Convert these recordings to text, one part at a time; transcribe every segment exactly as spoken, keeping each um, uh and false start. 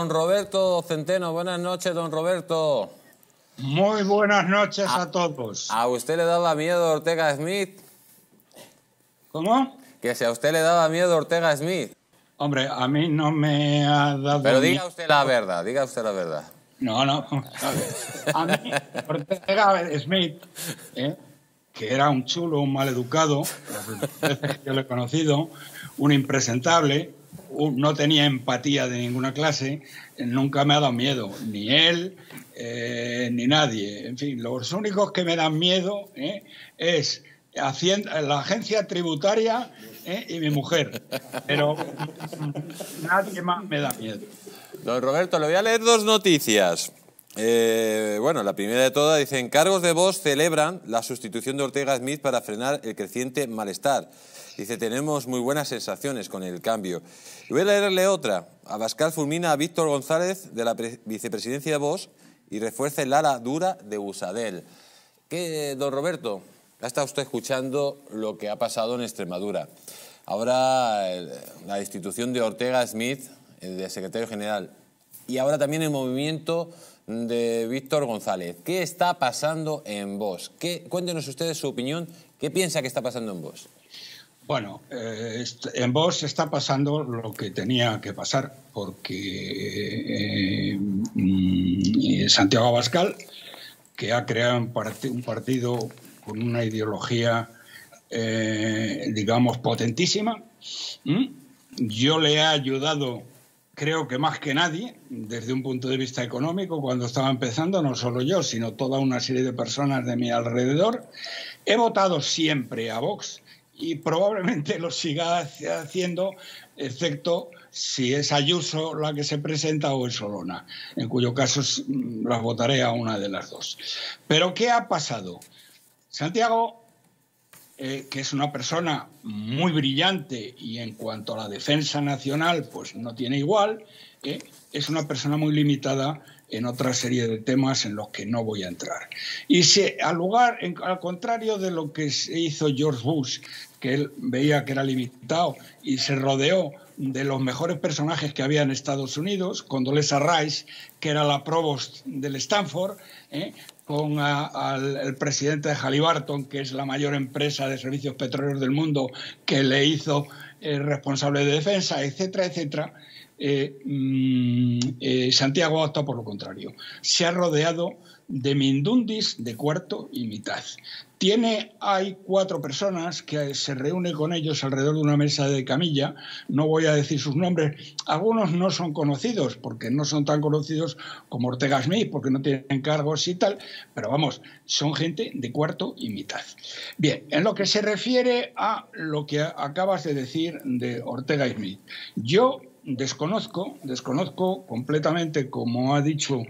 Don Roberto Centeno, buenas noches, don Roberto. Muy buenas noches a, a todos. ¿A usted le daba miedo Ortega Smith? ¿Cómo? Que si a usted le daba miedo Ortega Smith. Hombre, a mí no me ha dado... Pero diga miedo. Usted la verdad, diga usted la verdad. No, no. A mí, Ortega Smith, ¿eh? Que era un chulo, un maleducado, yo lo he conocido, un impresentable, un, no tenía empatía de ninguna clase, nunca me ha dado miedo, ni él, eh, ni nadie. En fin, los únicos que me dan miedo eh, es Hacienda, la agencia tributaria eh, y mi mujer, pero nadie más me da miedo. Don Roberto, le voy a leer dos noticias. Eh, bueno, la primera de todas, dicen, cargos de Vox celebran la sustitución de Ortega Smith para frenar el creciente malestar. Dice, tenemos muy buenas sensaciones con el cambio. Y voy a leerle otra. Abascal fulmina a Víctor González de la vicepresidencia de Vox y refuerza el ala dura de Buxadé. ¿Qué, don Roberto? Ha estado usted escuchando lo que ha pasado en Extremadura. Ahora el, la destitución de Ortega Smith, el de secretario general, y ahora también el movimiento de Víctor González. ¿Qué está pasando en Vox? ¿Qué, cuéntenos ustedes su opinión. ¿Qué piensa que está pasando en Vox? Bueno, eh, en Vox está pasando lo que tenía que pasar, porque eh, eh, Santiago Abascal, que ha creado un, part un partido con una ideología, eh, digamos, potentísima, ¿Mm? yo le he ayudado... Creo que más que nadie, desde un punto de vista económico, cuando estaba empezando, no solo yo, sino toda una serie de personas de mi alrededor, he votado siempre a Vox y probablemente lo siga haciendo, excepto si es Ayuso la que se presenta o es Olona, en cuyo caso las votaré a una de las dos. Pero ¿qué ha pasado? Santiago, Eh, que es una persona muy brillante y en cuanto a la defensa nacional, pues no tiene igual, eh, es una persona muy limitada en otra serie de temas en los que no voy a entrar. Y si, al, lugar, en, al contrario de lo que se hizo George Bush, que él veía que era limitado y se rodeó de los mejores personajes que había en Estados Unidos, Condoleezza Rice, que era la provost del Stanford, eh, con a, al, el presidente de Halliburton, que es la mayor empresa de servicios petroleros del mundo, que le hizo eh, responsable de defensa, etcétera, etcétera, eh, mm, eh, Santiago ha optado por lo contrario. Se ha rodeado de mindundis de cuarto y mitad. Tiene, hay cuatro personas que se reúne con ellos alrededor de una mesa de camilla, no voy a decir sus nombres, algunos no son conocidos porque no son tan conocidos como Ortega Smith, porque no tienen cargos y tal, pero vamos, son gente de cuarto y mitad. Bien, en lo que se refiere a lo que acabas de decir de Ortega Smith, yo... Desconozco, desconozco completamente, como ha dicho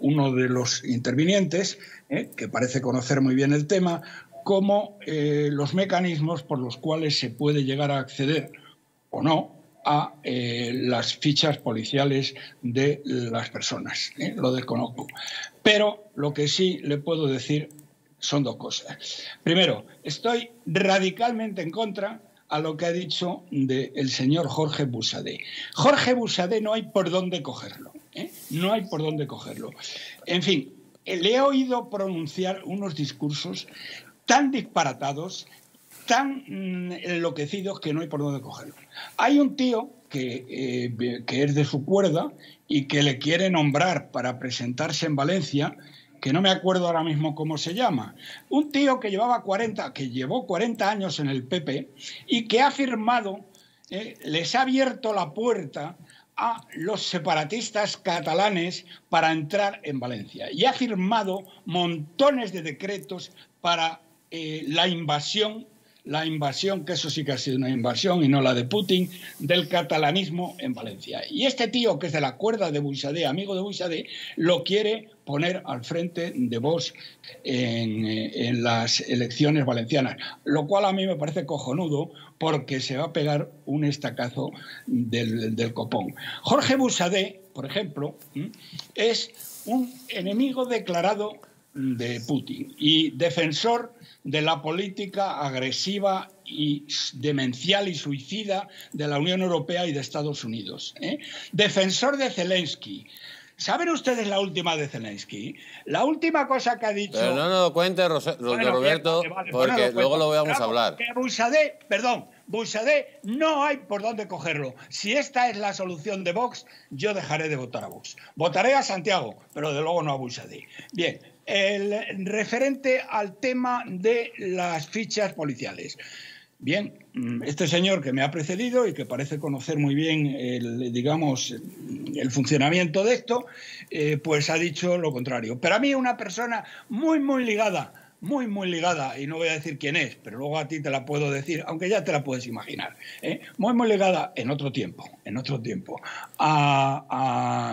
uno de los intervinientes, eh, que parece conocer muy bien el tema, como eh, los mecanismos por los cuales se puede llegar a acceder o no a eh, las fichas policiales de las personas. Eh, lo desconozco. Pero lo que sí le puedo decir son dos cosas. Primero, estoy radicalmente en contra a lo que ha dicho de el señor Jorge Buxadé. Jorge Buxadé no hay por dónde cogerlo, ¿eh? No hay por dónde cogerlo. En fin, le he oído pronunciar unos discursos tan disparatados, tan mmm, enloquecidos, que no hay por dónde cogerlo. Hay un tío que, eh, que es de su cuerda y que le quiere nombrar para presentarse en Valencia, que no me acuerdo ahora mismo cómo se llama, un tío que llevaba cuarenta, que llevó cuarenta años en el P P y que ha firmado, eh, les ha abierto la puerta a los separatistas catalanes para entrar en Valencia y ha firmado montones de decretos para eh, la invasión, la invasión, que eso sí que ha sido una invasión y no la de Putin, del catalanismo en Valencia. Y este tío, que es de la cuerda de Buxadé, amigo de Buxadé, lo quiere poner al frente de Vox en, en las elecciones valencianas, lo cual a mí me parece cojonudo porque se va a pegar un estacazo del, del copón. Jorge Buxadé, por ejemplo, es un enemigo declarado de Putin y defensor de la política agresiva y demencial y suicida de la Unión Europea y de Estados Unidos, ¿eh? Defensor de Zelensky. ¿Saben ustedes la última de Zelensky? La última cosa que ha dicho... Pero no nos lo cuente, Roberto, bueno, vale, vale, porque bueno, lo luego lo vamos a hablar. Que Buxadé, perdón, Buxadé no hay por dónde cogerlo. Si esta es la solución de Vox, yo dejaré de votar a Vox. Votaré a Santiago, pero de luego no a Buxadé. Bien, el referente al tema de las fichas policiales. Bien, este señor que me ha precedido y que parece conocer muy bien el, digamos, el funcionamiento de esto, eh, pues ha dicho lo contrario. Pero a mí una persona muy, muy ligada, muy, muy ligada, y no voy a decir quién es, pero luego a ti te la puedo decir, aunque ya te la puedes imaginar, ¿eh? Muy, muy ligada en otro tiempo, en otro tiempo, a... a,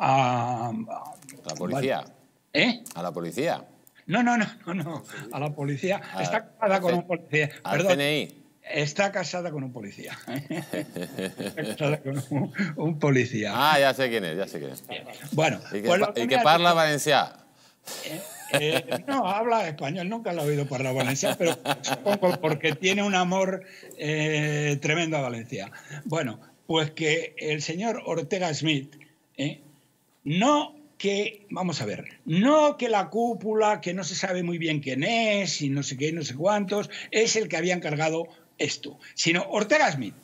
a, a la policía. ¿Eh? A la policía. No, no, no, no, no. A la policía. A, está casada con un policía. Perdón. P N I. Está casada con un policía. Está casada con un, un policía. Ah, ya sé quién es, ya sé quién es. Bueno. Y que, pues pa, y que parla valencià. Eh, eh, no, habla español. Nunca lo he oído hablar valencià, pero supongo porque tiene un amor eh, tremendo a Valencia. Bueno, pues que el señor Ortega Smith eh, no... que, vamos a ver, no que la cúpula, que no se sabe muy bien quién es y no sé qué, no sé cuántos, es el que había encargado esto, sino Ortega Smith,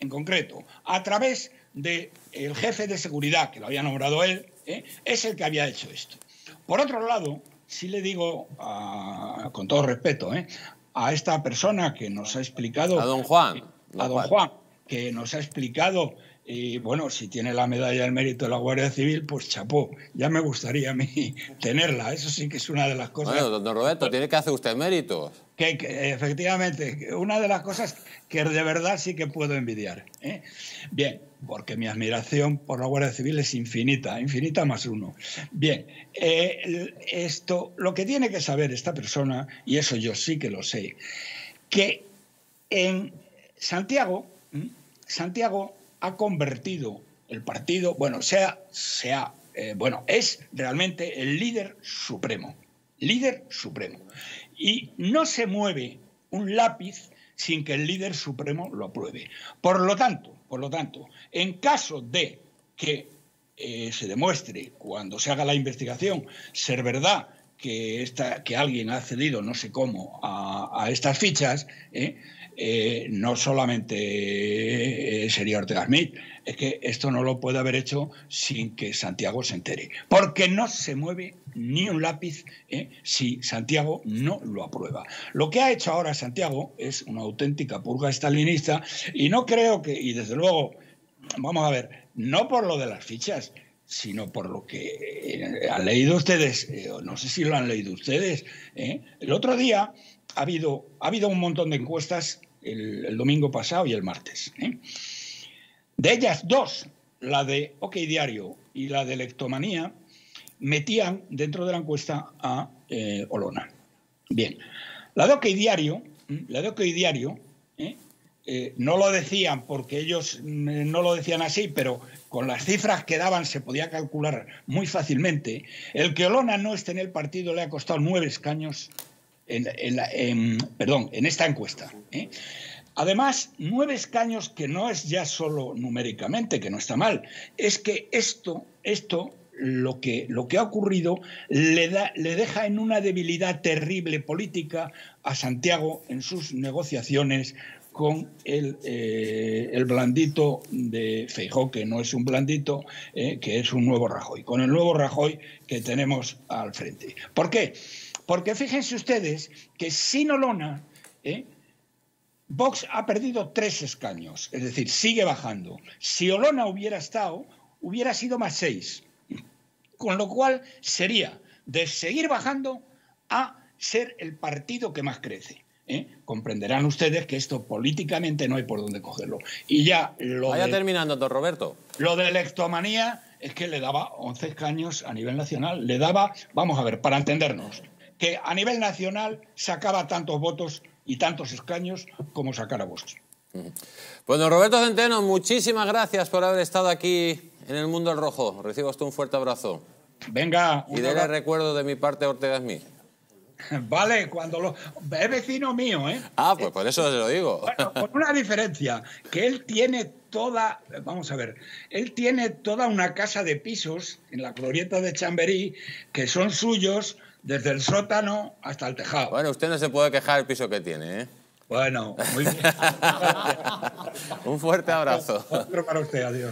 en concreto, a través del del jefe de seguridad, que lo había nombrado él, ¿eh? Es el que había hecho esto. Por otro lado, sí le digo, a, con todo respeto, ¿eh? a esta persona que nos ha explicado... A don Juan. A don Juan, que nos ha explicado... Y bueno, si tiene la medalla del mérito de la Guardia Civil, pues chapó. Ya me gustaría a mí tenerla. Eso sí que es una de las cosas... Bueno, don Roberto, tiene que hacer usted méritos. Que, que efectivamente, una de las cosas que de verdad sí que puedo envidiar, ¿eh? Bien, porque mi admiración por la Guardia Civil es infinita, infinita más uno. Bien, eh, esto, lo que tiene que saber esta persona, y eso yo sí que lo sé, que en Santiago, ¿eh? Santiago... ha convertido el partido, bueno, sea, sea eh, bueno, es realmente el líder supremo, líder supremo. Y no se mueve un lápiz sin que el líder supremo lo apruebe. Por lo tanto, por lo tanto, en caso de que eh, se demuestre, cuando se haga la investigación, ser verdad que, esta, que alguien ha accedido, no sé cómo, a, a estas fichas, ¿eh? Eh, no solamente eh, sería Ortega Smith, es que esto no lo puede haber hecho sin que Santiago se entere, porque no se mueve ni un lápiz eh, si Santiago no lo aprueba. Lo que ha hecho ahora Santiago es una auténtica purga estalinista y no creo que, y desde luego, vamos a ver, no por lo de las fichas, sino por lo que han leído ustedes, eh, no sé si lo han leído ustedes, eh, el otro día... Ha habido, ha habido un montón de encuestas el, el domingo pasado y el martes, ¿eh? De ellas dos, la de OK Diario y la de Electomanía, metían dentro de la encuesta a eh, Olona. Bien, la de OK Diario, la de OK Diario ¿eh? Eh, no lo decían porque ellos no lo decían así, pero con las cifras que daban se podía calcular muy fácilmente. El que Olona no esté en el partido le ha costado nueve escaños. En, en, en, perdón, en esta encuesta, ¿eh? Además, nueve escaños que no es ya solo numéricamente, que no está mal, es que esto, esto lo, que, lo que ha ocurrido le, da, le deja en una debilidad terrible política a Santiago en sus negociaciones con el, eh, el blandito de Feijóo, que no es un blandito, eh, que es un nuevo Rajoy, con el nuevo Rajoy que tenemos al frente. ¿Por qué? Porque fíjense ustedes que sin Olona, ¿eh? Vox ha perdido tres escaños, es decir, sigue bajando. Si Olona hubiera estado, hubiera sido más seis, con lo cual sería de seguir bajando a ser el partido que más crece, ¿eh? Comprenderán ustedes que esto políticamente no hay por dónde cogerlo. Y ya lo Vaya de, terminando, don Roberto. Lo de Electomanía es que le daba once escaños a nivel nacional, le daba, vamos a ver, para entendernos, que a nivel nacional sacaba tantos votos y tantos escaños como sacara Vox. Bueno, Roberto Centeno, muchísimas gracias por haber estado aquí en el Mundo al Rojo. Reciba usted un fuerte abrazo. Venga. Y déle recuerdo de mi parte a Ortega Smith. Vale, cuando lo... es vecino mío, ¿eh? Ah, pues por eso se lo digo. Bueno, con una diferencia, que él tiene toda... Vamos a ver, él tiene toda una casa de pisos en la glorieta de Chamberí que son suyos desde el sótano hasta el tejado. Bueno, usted no se puede quejar del piso que tiene, ¿eh? Bueno, muy bien. Un fuerte abrazo. Otro para usted, adiós.